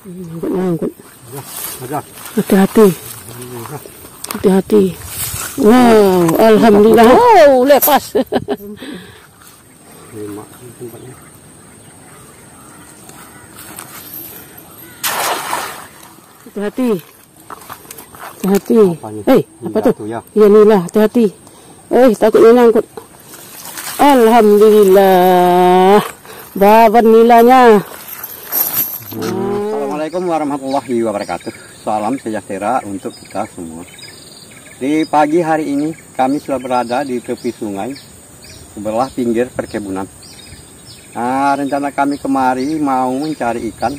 Nyangkut. Hati-hati. Hati-hati. Wow, alhamdulillah. Wow, lepas. Hati-hati. Hati-hati. Eh, apa tuh? Ya nilah, hati-hati. Eh, takutnya nyangkut. Alhamdulillah. Dapat nilainya. Assalamualaikum warahmatullahi wabarakatuh. Salam sejahtera untuk kita semua. Di pagi hari ini kami sudah berada di tepi sungai sebelah pinggir perkebunan. Nah, rencana kami kemari mau mencari ikan.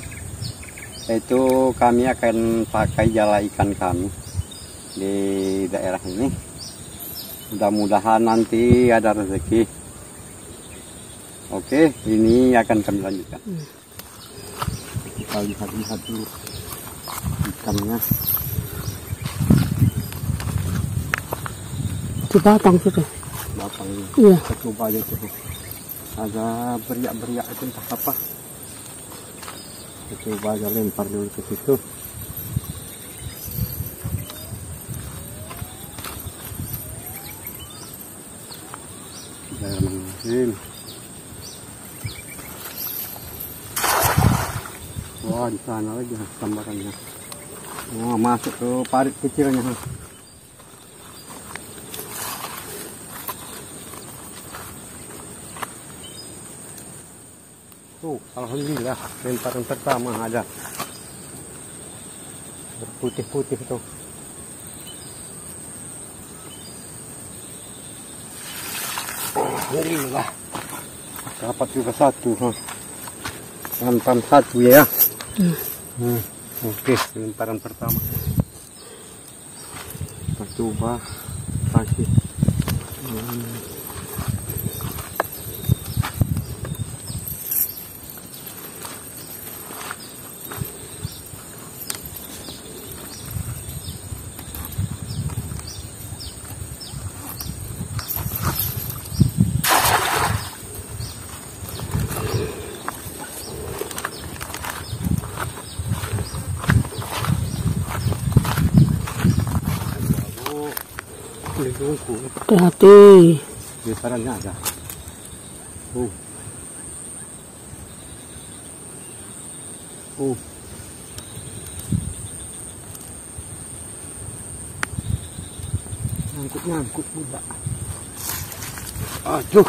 Itu kami akan pakai jala ikan kami di daerah ini. Mudah-mudahan nanti ada rezeki. Oke, ini akan kami lanjutkan. Kita lihat dulu ikannya. Itu batang sudah. Batang ini. Iya. Kita coba aja itu. Ada beriak-beriak itu entah apa. Kita coba aja lempar dulu ke situ. Bismillahirrahmanirrahim. Wah, di sana lagi tambahannya. Wah, masuk ke parit kecilnya. Tuh, alhamdulillah, lemparan pertama ada. Berputih-putih tuh. Alhamdulillah. Dapat juga satu. Lemparan satu ya. Oke, lemparan pertama. Kita coba lagi. Hati-hati. Lemparannya ada. Nyangkut pula. Aduh.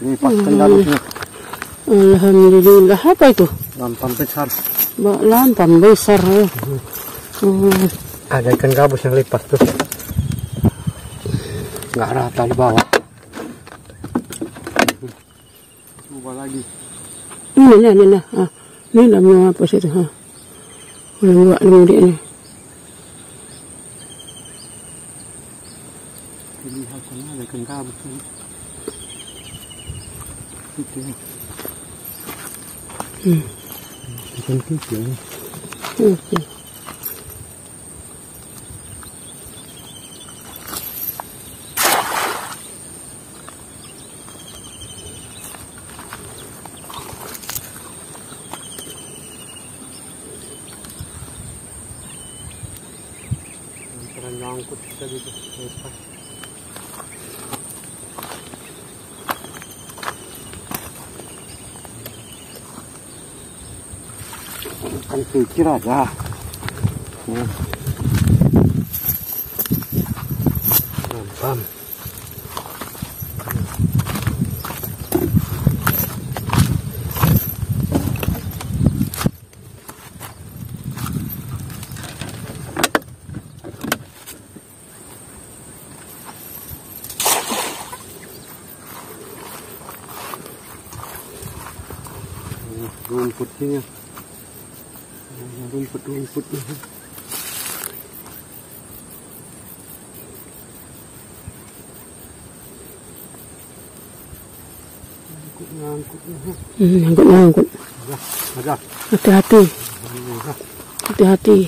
Lepas kendalutnya. Alhamdulillah. Apa itu? Lampam besar. Lampam besar ya. Ada ikan gabus yang lepas tuh. Nggak rata di bawah. Coba lagi. Ini lah. Ini dah mau apa sih tu? Ulang buat lembut ini. Lihat sana ada ikan gabus ni. Kikil. Ikan kikil. Okey. Nyangkut kita gitu. Kan pikir aja. Bam. Rumputnya, rumput-rumputnya. Nyangkut. Hati-hati. Hati-hati.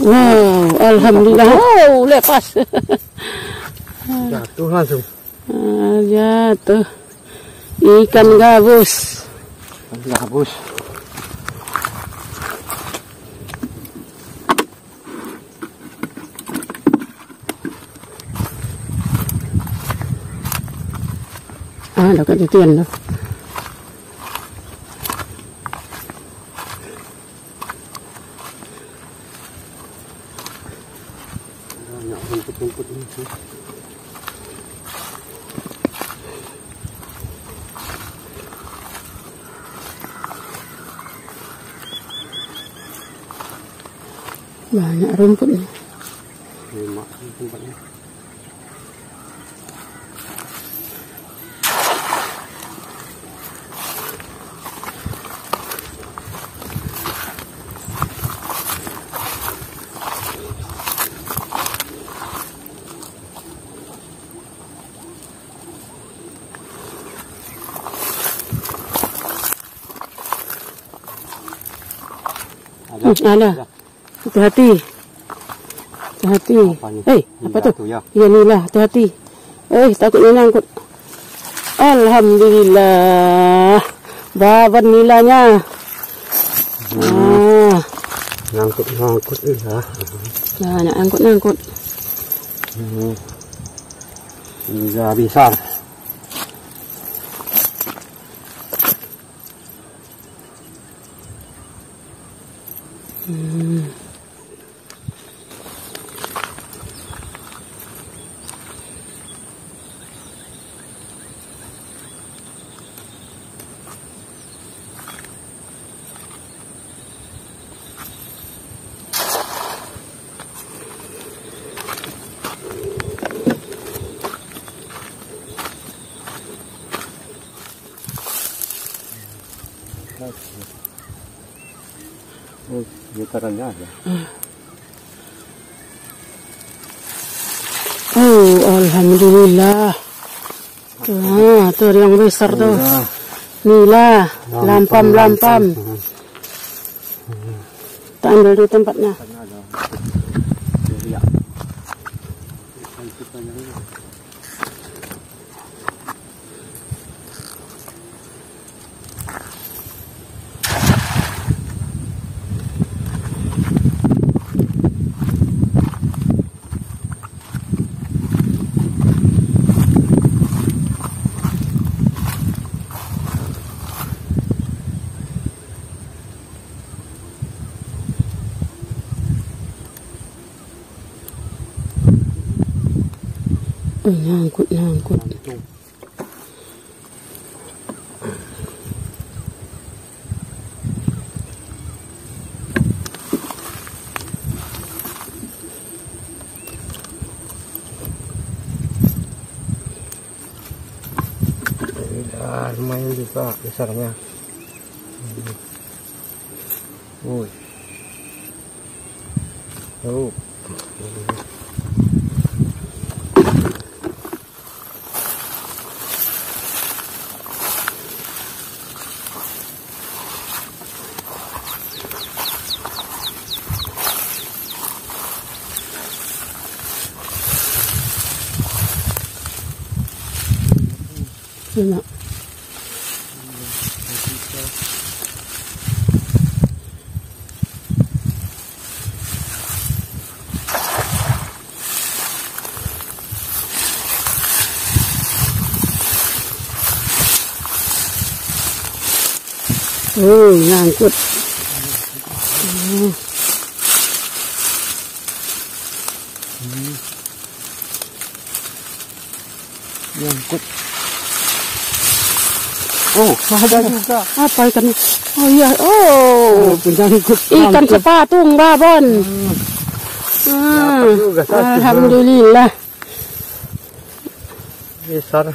Wow, alhamdulillah. Wow, lepas. Jatuh langsung. Jatuh. Ikan gabus. Đó, được cái dây chuyền đó. Banyak rumputnya. Ada. Hati-hati. Eh, apa tuh? Ya inilah, hati-hati. Eh, takutnya nyangkut. Alhamdulillah. Dapat nilainya. Ah. Nyangkut ya. Nah, nyangkut. Enggak bisa. Oh, getarannya ada. Oh, alhamdulillah. Nah, tuh yang besar tuh. Nila, lampam. Tak ambil di tempatnya. Nyangkut. Nah, lumayan juga besarnya. Woi. Oh. Enak. Oh, nyangkut. Nyangkut. Oh, ada juga. Apa ikan? Oh iya, ikan sepatung, babon. Juga, alhamdulillah. Besar.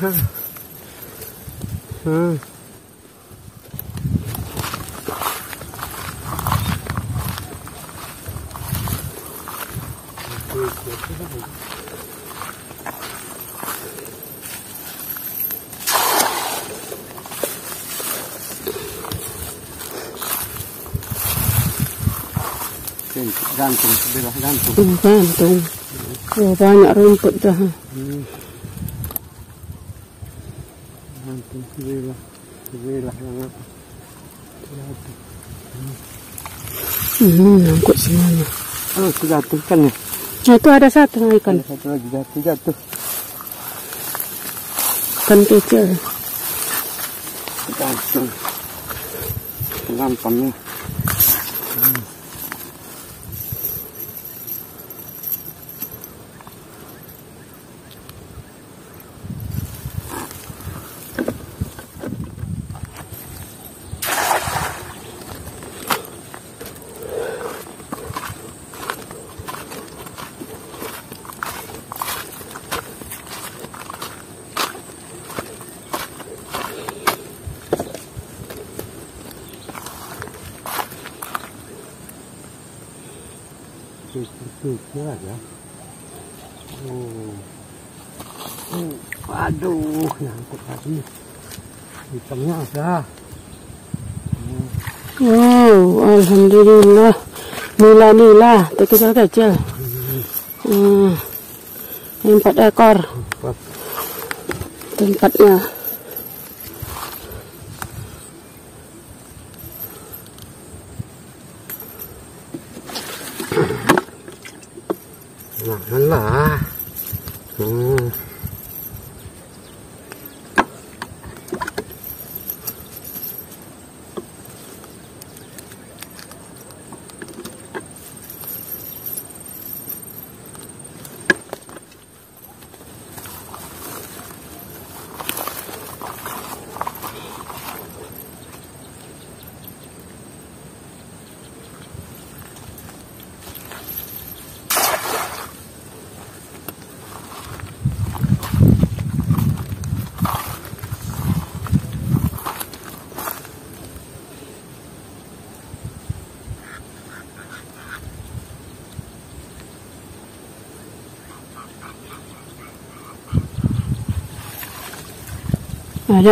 Gantung. Oh, banyak rumput dah. Gantung sebelah yang apa? Nyangkut semuanya. Oh, jatuh ikannya. Nah, itu ada satu ikan. Ada satu lagi jatuh. Ikan kecil. langsung lampangnya. Tuh aja. Waduh, nyangkut lagi. Hitamnya ada. Wow, alhamdulillah. Nila-nila, kecil-kecil. 4 ekor. Tempatnya. Janganlah.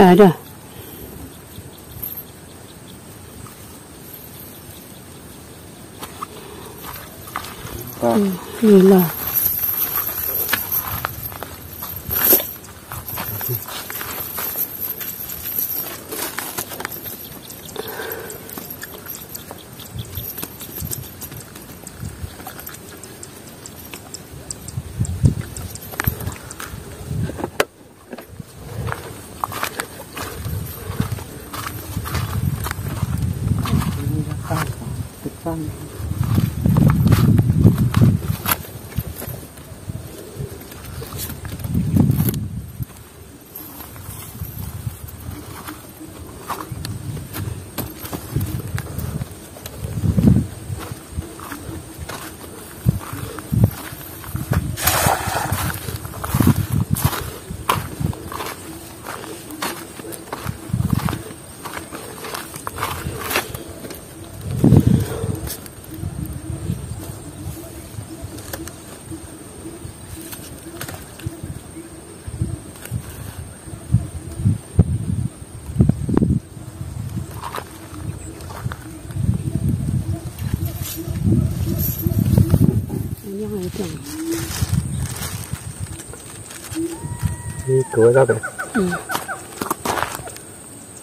Ada. Gila.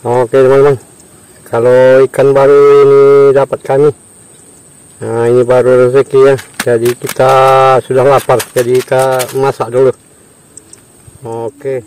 Oke teman-teman, kalau ikan baru ini dapat kami. Nah, ini baru rezeki ya, jadi kita sudah lapar, jadi kita masak dulu. Oke.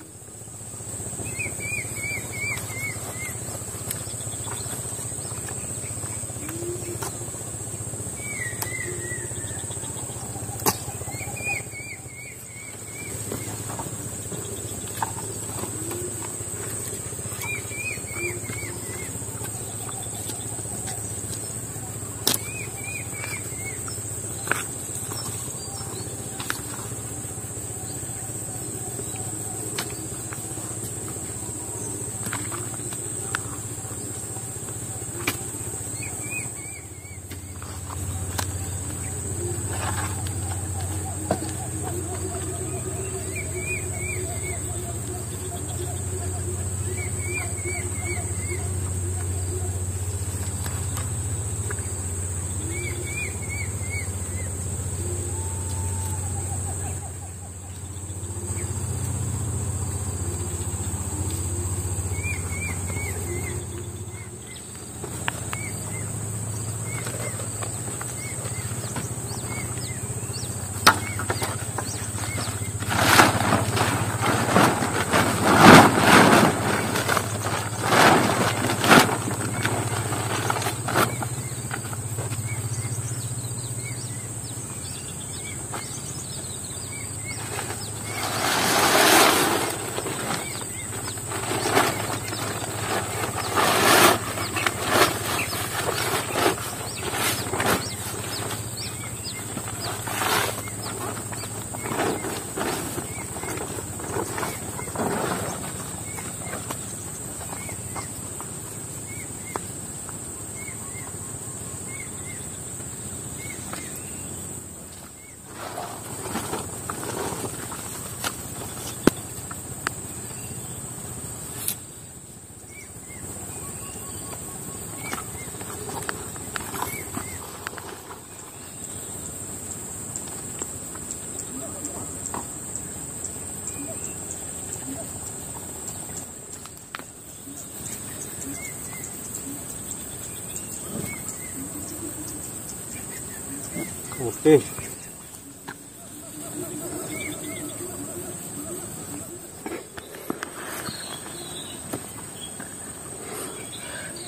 Oke.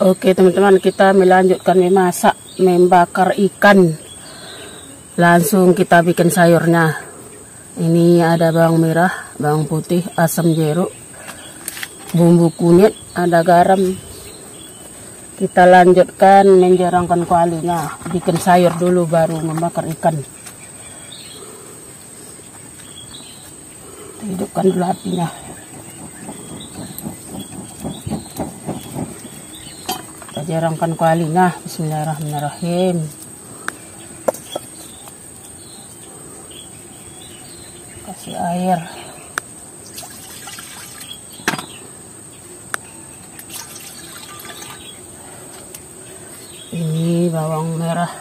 Oke teman-teman, kita melanjutkan memasak, membakar ikan. Langsung kita bikin sayurnya. Ini ada bawang merah, bawang putih, asam jeruk, bumbu kunyit, ada garam. Kita lanjutkan menjarangkan kualinya, bikin sayur dulu baru membakar ikan. Hidupkan dulu apinya. Kita jarangkan kualinya. Bismillahirrahmanirrahim. Kasih air. Ini bawang merah,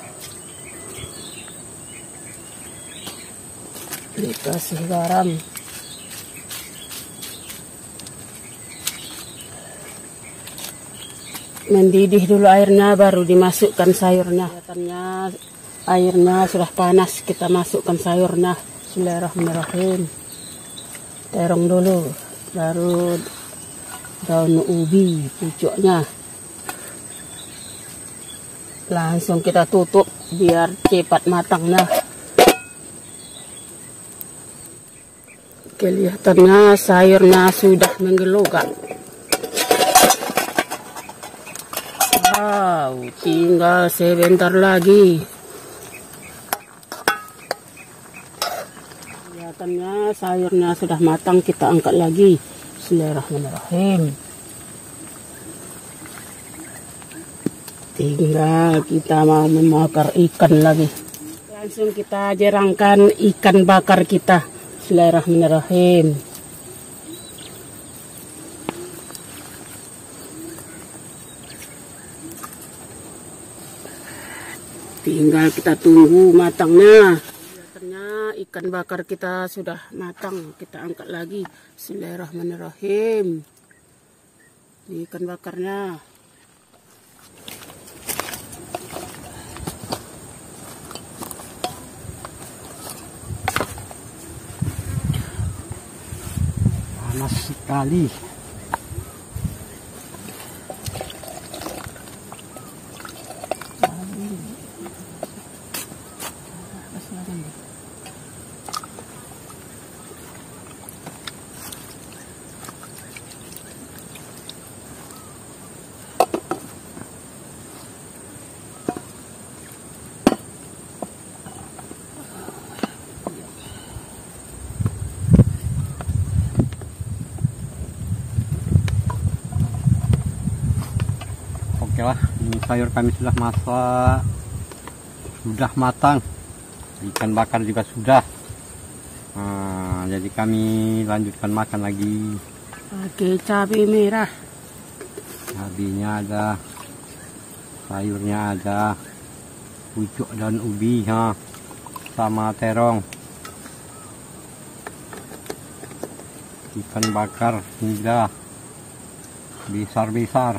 dikasih garam, mendidih dulu airnya baru dimasukkan sayurnya. Kelihatannya airnya sudah panas, kita masukkan sayurnya. Bismillahirrahmanirrahim. Terong dulu, baru daun ubi pucuknya. Langsung kita tutup biar cepat matangnya. Kelihatannya sayurnya sudah menggelokan. Wow, tinggal sebentar lagi. Kelihatannya sayurnya sudah matang, kita angkat lagi. Bismillahirrahmanirrahim. Tinggal kita mau membakar ikan lagi. Langsung kita jarangkan ikan bakar kita. Bismillahirrahmanirrahim. Tinggal kita tunggu matangnya. Ternyata ikan bakar kita sudah matang, kita angkat lagi. Bismillahirrahmanirrahim. Ini ikan bakarnya. Sekali ini sayur kami sudah masak, sudah matang, ikan bakar juga sudah. Nah, jadi kami lanjutkan makan lagi. Oke, cabai merah, cabainya ada, sayurnya ada, pucuk dan ubi ha, sama terong, ikan bakar sudah besar-besar.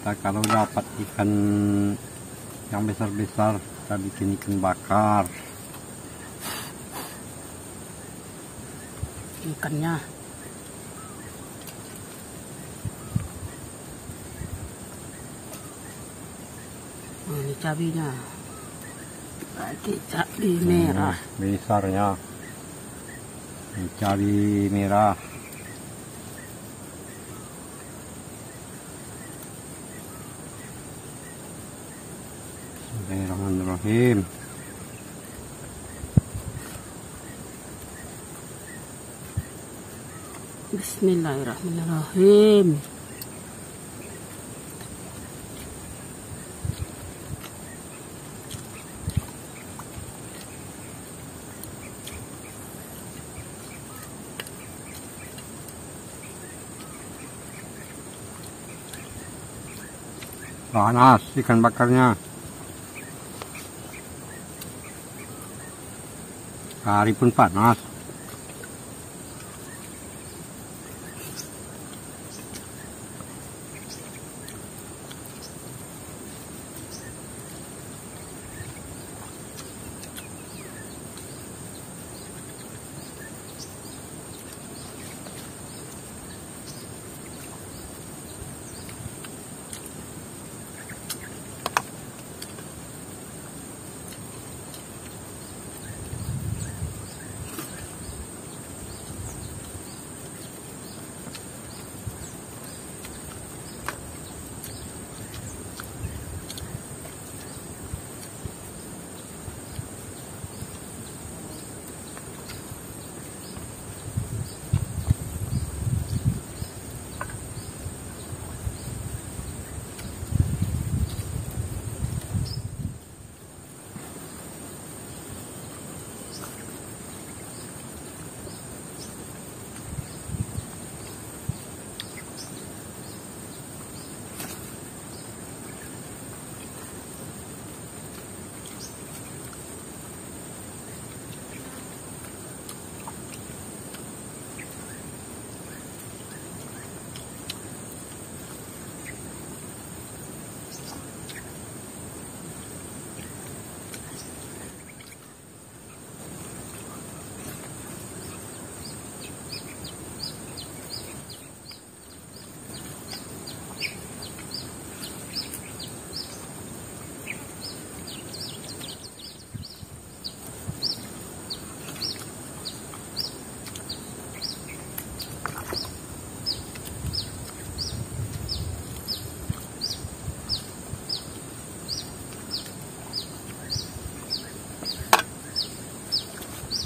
Kita kalau dapat ikan yang besar-besar kita bikin ikan bakar. Ikannya ini cabainya, pakai cabai merah besarnya, ini cabai merah. Bismillahirrahmanirrahim. Bismillahirrahmanirrahim. Panas ikan bakarnya. Hari pun panas.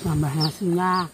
nambah nasinya.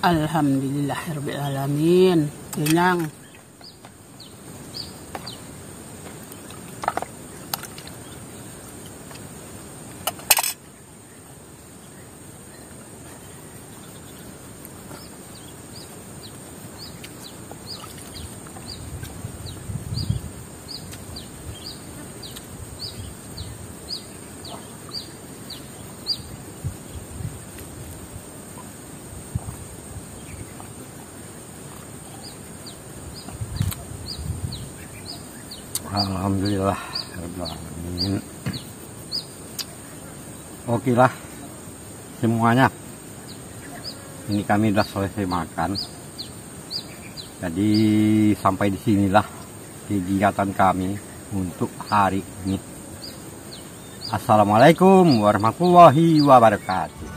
Alhamdulillahirabbil alamin. Kenyang. Alhamdulillah rabbil alamin. Oke lah semuanya, ini kami sudah selesai makan. Jadi sampai disinilah kegiatan kami untuk hari ini. Assalamualaikum warahmatullahi wabarakatuh.